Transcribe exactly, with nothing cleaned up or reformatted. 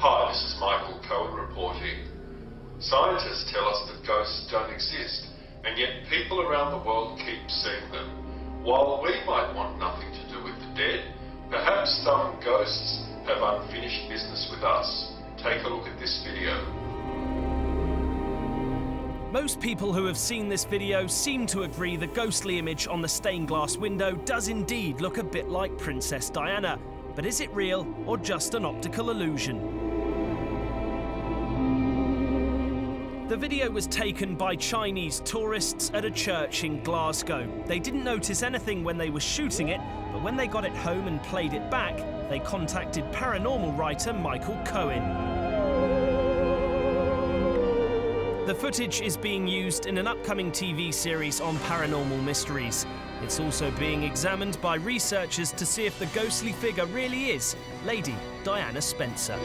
Hi, this is Michael Cohen reporting. Scientists tell us that ghosts don't exist, and yet people around the world keep seeing them. While we might want nothing to do with the dead, perhaps some ghosts have unfinished business with us. Take a look at this video. Most people who have seen this video seem to agree the ghostly image on the stained glass window does indeed look a bit like Princess Diana. But is it real or just an optical illusion? The video was taken by Chinese tourists at a church in Glasgow. They didn't notice anything when they were shooting it, but when they got it home and played it back, they contacted paranormal writer Michael Cohen. The footage is being used in an upcoming T V series on paranormal mysteries. It's also being examined by researchers to see if the ghostly figure really is Lady Diana Spencer.